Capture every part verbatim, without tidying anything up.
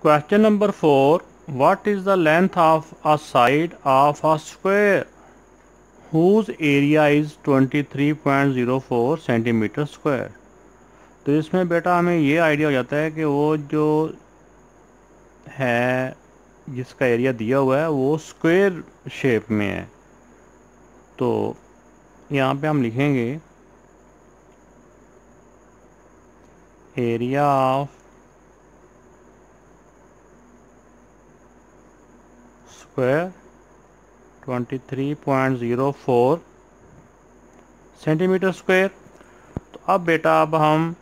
Question number four. What is the length of a side of a square whose area is तेईस point zero four centimetre square? तो इसमें बेटा हमें ये idea हो जाता है कि वो जो है जिसका एरिया दिया हुआ है वो स्क्वायर शेप में है। तो यहाँ पे हम लिखेंगे एरिया ऑफ स्क्वायर तेईस point zero four centimetre square. तो अब बेटा अब हम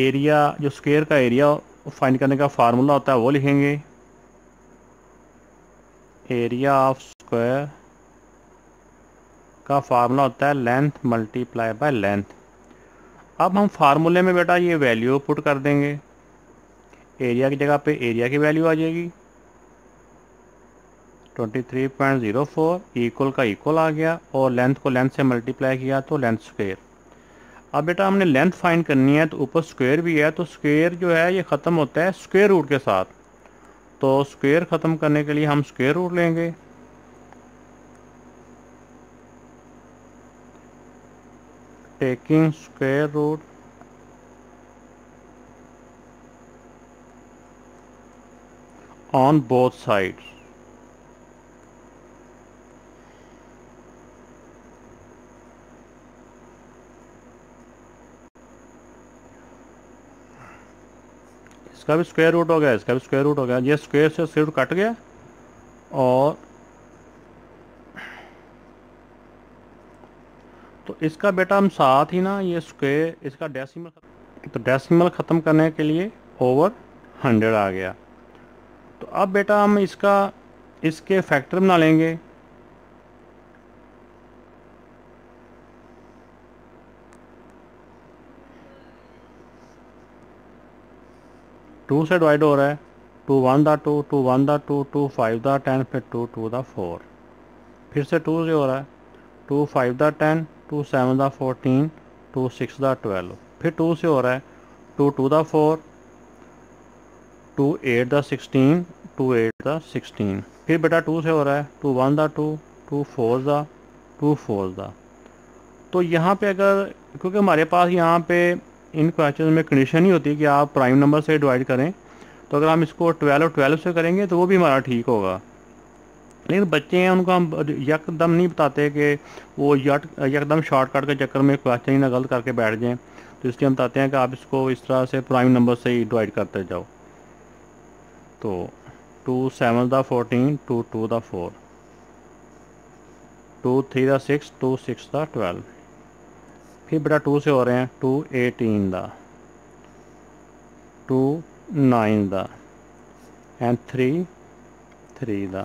एरिया जो स्क्वायर का एरिया फाइंड करने का फार्मूला होता है वो लिखेंगे एरिया ऑफ स्क्वायर का फार्मूला होता है लेंथ मल्टीप्लाई बाय लेंथ। अब हम फार्मूले में बेटा ये वैल्यू पुट कर देंगे, एरिया की जगह पे एरिया की वैल्यू आ जाएगी तेईस पॉइंट ज़ीरो फोर इक्वल का इक्वल आ गया और लेंथ को लेंथ से मल्टीप्लाई किया तो लेंथ स्क्वायर। अब बेटा हमने लेंथ फाइंड करनी है तो ऊपर स्क्वायर भी है तो स्क्वायर जो है ये ख़त्म होता है स्क्वायर रूट के साथ, तो स्क्वायर ख़त्म करने के लिए हम स्क्वायर रूट लेंगे। Taking square root on both sides. इसका भी स्क्वायर रूट हो गया, इसका भी स्क्वायर रूट हो गया, ये स्क्वायर से स्क्वायर रूट कट गया और तो इसका बेटा हम साथ ही ना ये स्क्वायर इसका डेसिमल, तो डेसिमल ख़त्म करने के लिए ओवर हंड्रेड आ गया। तो अब बेटा हम इसका इसके फैक्टर बना लेंगे टू से डिवाइड हो रहा है टू वन दा टू टू वन दा टू टू फाइव दा टेन फिर टू टू दा फोर फिर से टू से हो रहा है टू फाइव दा टेन टू सेवन दा फोर्टीन टू सिक्स दा ट्वेल्व फिर टू से हो रहा है टू टू दा फोर टू एट दा सिक्सटीन टू एट दा सिक्सटीन फिर बेटा टू से हो रहा है टू वन दा टू टू फोर दा टू फोर दा। तो यहाँ पे अगर क्योंकि हमारे पास यहाँ पे इन क्वेश्चन में कंडीशन ही होती है कि आप प्राइम नंबर से डिवाइड करें, तो अगर हम इसको ट्वेल्व और ट्वेल्व से करेंगे तो वो भी हमारा ठीक होगा। लेकिन बच्चे हैं उनको हम यकदम नहीं बताते कि वो यट यकदम शॉर्टकट के चक्कर में क्वेश्चन ही ना गलत करके बैठ जाएं, तो इसलिए हम बताते हैं कि आप इसको इस तरह से प्राइम नंबर से ही डिवाइड करते जाओ। तो टू सेवन दा फोर्टीन टू टू दा फोर टू थ्री दा सिक्स टू सिक्स दा ट्वेल्व फिर बेटा टू से हो रहे हैं टू एटीन दा टू नाइन दा एंड थ्री थ्री दा।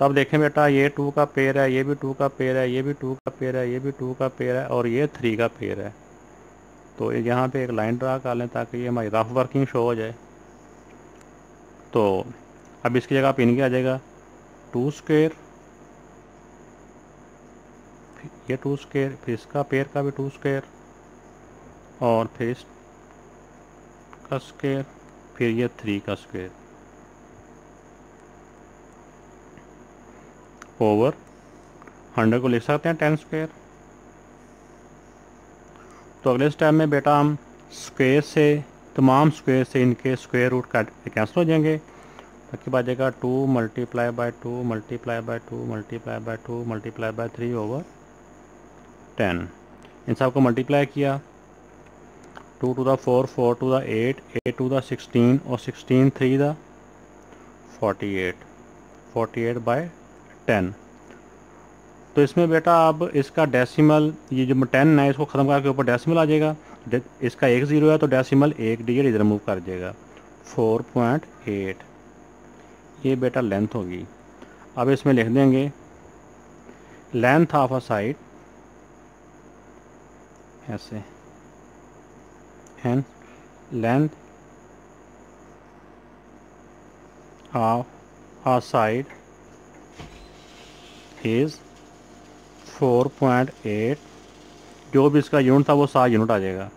तब देखें बेटा ये टू का पेयर है, ये भी टू का पेयर है, ये भी टू का पेयर है, ये भी टू का पेयर है और ये थ्री का पेयर है। तो यहाँ पे एक लाइन ड्रा कर लें ताकि ये हमारी रफ वर्किंग शो हो जाए। तो अब इसकी जगह पे इनके आ जाएगा टू स्क्वायर, ये टू स्क्वायर फिर इसका पेयर का भी टू स्क्वायर और फिर इसका स्क्वायर फिर ये थ्री का स्क्वायर ओवर हंड्रेड को लिख सकते हैं टेन स्क्वायर। तो अगले स्टेप में बेटा हम स्क्वायर से तमाम स्क्वायर से इनके स्क्वायर रूट काट के कैंसिल हो जाएंगे, बाकी बचेगा two multiply by two multiply by two multiply by two multiply by three over ten. इन सब को मल्टीप्लाई किया टू टू द फोर फोर टू द एट एट टू द सिक्सटीन और सिक्सटीन थ्री द forty eight forty eight by ten. तो इसमें बेटा अब इसका डेसिमल ये जो टेन है इसको ख़त्म करके ऊपर डेसिमल आ जाएगा, इसका एक ज़ीरो है तो डेसिमल एक डिजिट इधर मूव कर जाएगा फोर पॉइंट एट ये बेटा लेंथ होगी। अब इसमें लिख देंगे लेंथ ऑफ अ साइड ऐसे and length of a side is four point eight, जो भी इसका यूनिट था वो सात यूनिट आ जाएगा,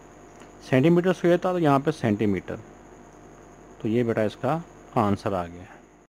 सेंटीमीटर स्क्वायर था तो यहाँ पे सेंटीमीटर तो ये बेटा इसका आंसर आ गया।